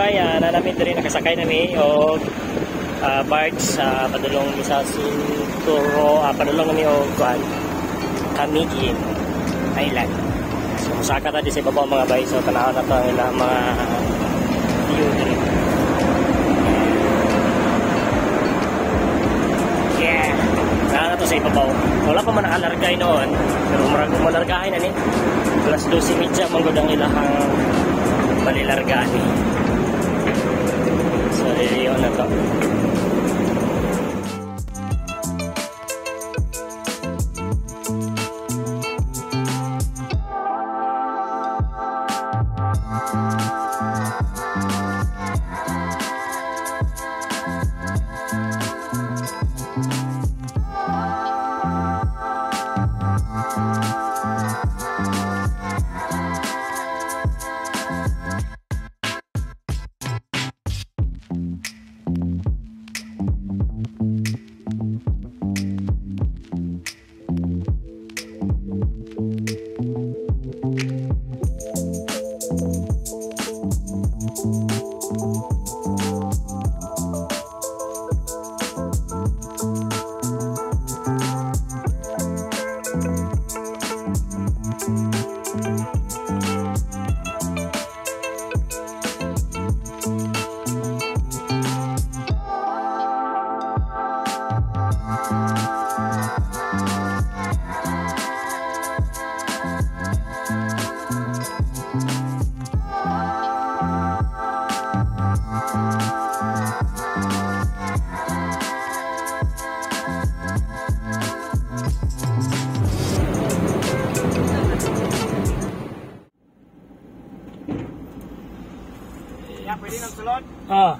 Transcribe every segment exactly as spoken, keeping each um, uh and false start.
kabayan, namin din nakasakay nami o uh, barge sa uh, padulong sa Sinturo, uh, padulong nami o kuan Camiguin Island. So musaka ta di sa ibabaw mga bay, so tanaw na to ang ilang mga view din. Yeah, tanaw na to sa ibabaw. Wala pa man nakalargay noon, pero marag umalargahin na ni. Alas twelve thirty manggod ang ilahang balilargani. So, yun na to. Ah.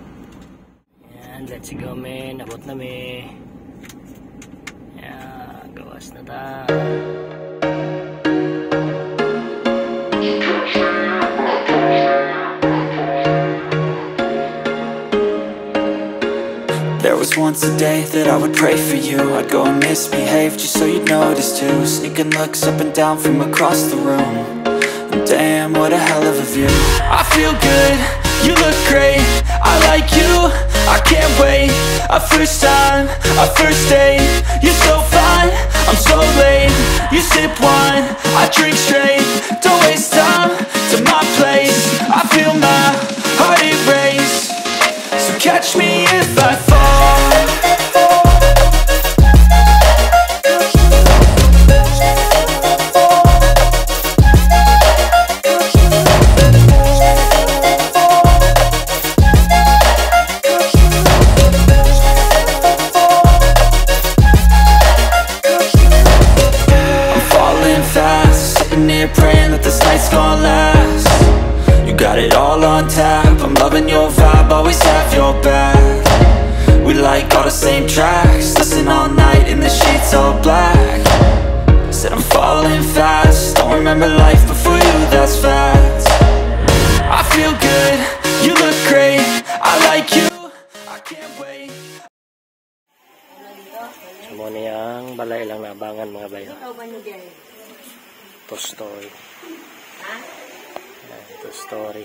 Ayan, let's go men, abot na me. Ayan, gawas na ta. There was once a day that I would pray for you. I'd go and misbehave just so you'd notice too. Sneaking looks up and down from across the room. Damn, what a hell of a view. I feel good, you look great, I like you, I can't wait. A first time, a first date. You're so fine, I'm so late. You sip wine, I drink straight. Don't waste time to my place. I feel my heart erase. So catch me if I fall. Same tracks, listen all night in the sheets all black. Said I'm falling fast, don't remember life before you, that's fact. I feel good, you look great, I like you, I can't wait. Samo niyang balay lang nabangan mga bayo. Ito story. Ito story.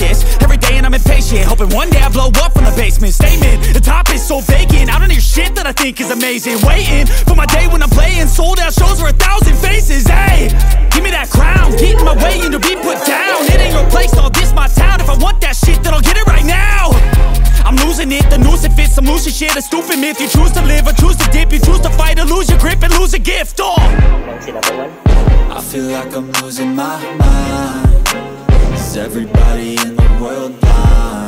this every day and I'm impatient, hoping one day I blow up from the basement. Statement, the top is so vacant, I don't hear shit that I think is amazing. Waiting for my day when I'm playing sold out shows for a thousand faces. Hey, give me that crown, get in my way and to be put down. It ain't your place, all this my town. If I want that shit, then I'll get it right now. I'm losing it, the noose it fits, I'm losing shit. A stupid myth, you choose to live or choose to dip. You choose to fight or lose your grip and lose a gift. Oh, I feel like I'm losing my mind. Is everybody in the world blind?